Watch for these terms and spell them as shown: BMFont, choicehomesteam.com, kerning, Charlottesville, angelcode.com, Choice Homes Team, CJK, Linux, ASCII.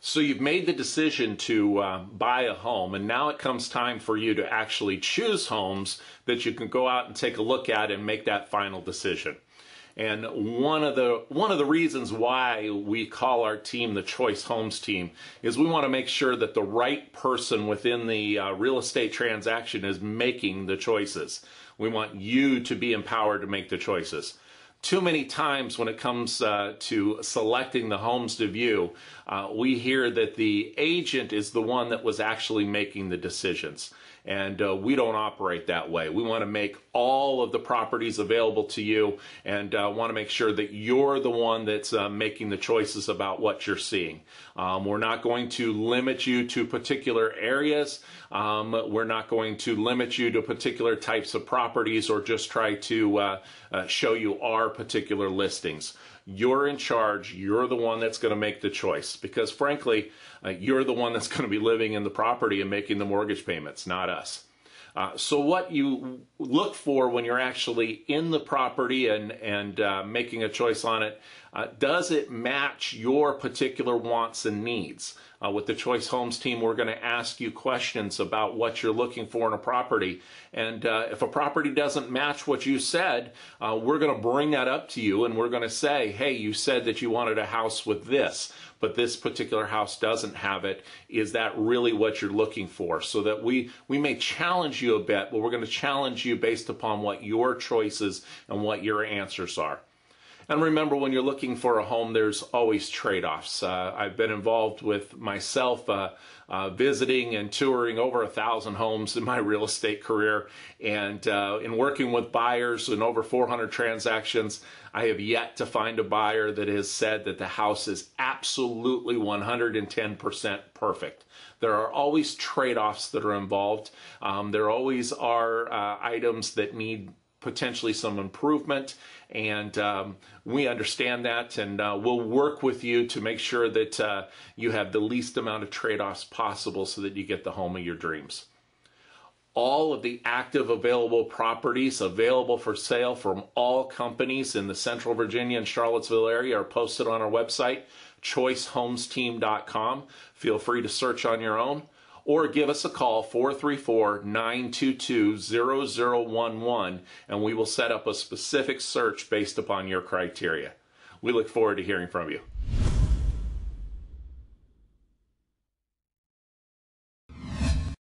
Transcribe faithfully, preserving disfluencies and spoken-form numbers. So you've made the decision to uh, buy a home, and now it comes time for you to actually choose homes that you can go out and take a look at and make that final decision. And one of the one of the reasons why we call our team the Choice Homes Team is we want to make sure that the right person within the uh, real estate transaction is making the choices. We want you to be empowered to make the choices. Too many times when it comes uh, to selecting the homes to view, uh, we hear that the agent is the one that was actually making the decisions. And uh, we don't operate that way. We want to make all of the properties available to you, and uh, want to make sure that you're the one that's uh, making the choices about what you're seeing. Um, we're not going to limit you to particular areas. Um, we're not going to limit you to particular types of properties or just try to uh, uh, show you our particular listings. You're in charge. You're the one that's going to make the choice, because frankly, uh, you're the one that's going to be living in the property and making the mortgage payments, not us. Uh, so what you look for when you're actually in the property and, and uh, making a choice on it, uh, does it match your particular wants and needs? Uh, with the Choice Homes Team, we're going to ask you questions about what you're looking for in a property. And uh, if a property doesn't match what you said, uh, we're going to bring that up to you, and we're going to say, hey, you said that you wanted a house with this, but this particular house doesn't have it. Is that really what you're looking for? So that we, we may challenge you a bit, but we're going to challenge you based upon what your choices and what your answers are. And remember, when you're looking for a home, there's always trade-offs. Uh, I've been involved with myself uh, uh, visiting and touring over a thousand homes in my real estate career. And uh, in working with buyers in over four hundred transactions, I have yet to find a buyer that has said that the house is absolutely one hundred ten percent perfect. There are always trade-offs that are involved. Um, there always are uh, items that need potentially some improvement, and um, we understand that, and uh, we'll work with you to make sure that uh, you have the least amount of trade-offs possible so that you get the home of your dreams. All of the active available properties available for sale from all companies in the Central Virginia and Charlottesville area are posted on our website, choice homes team dot com. Feel free to search on your own, or give us a call, four three four, nine two two, zero zero one one, and we will set up a specific search based upon your criteria. We look forward to hearing from you.